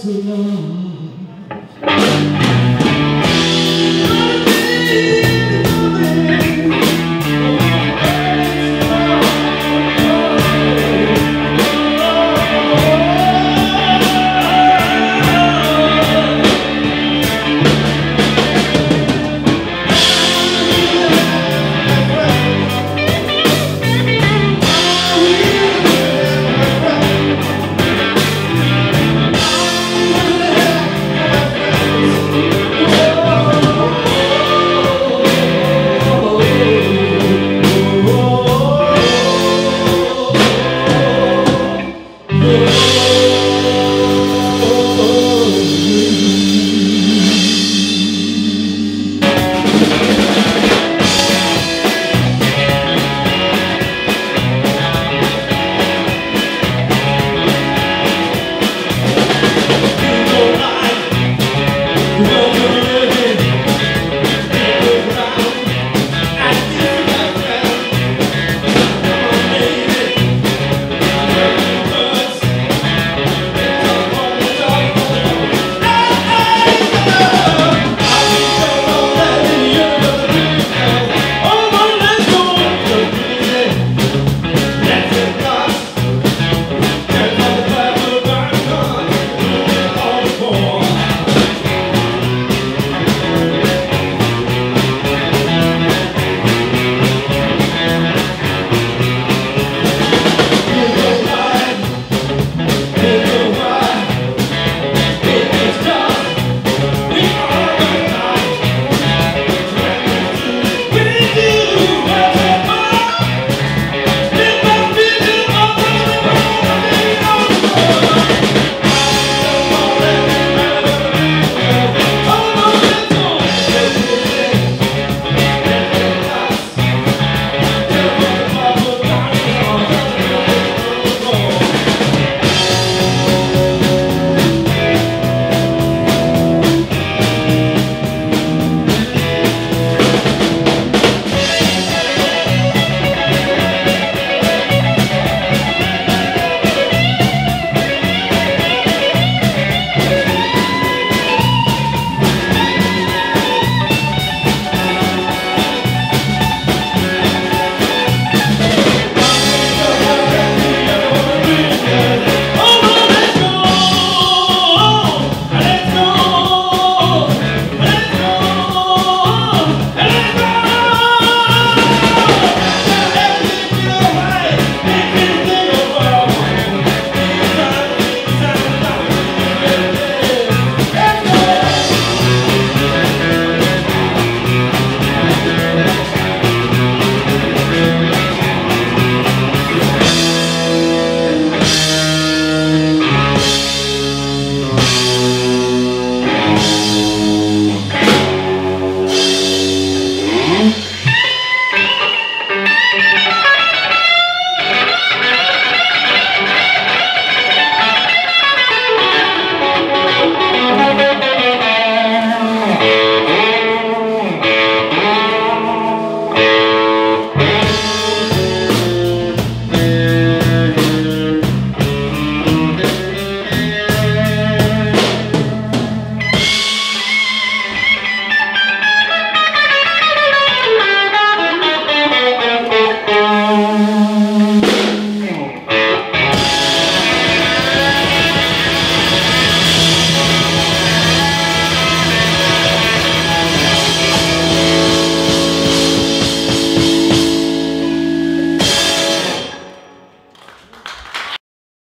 to love.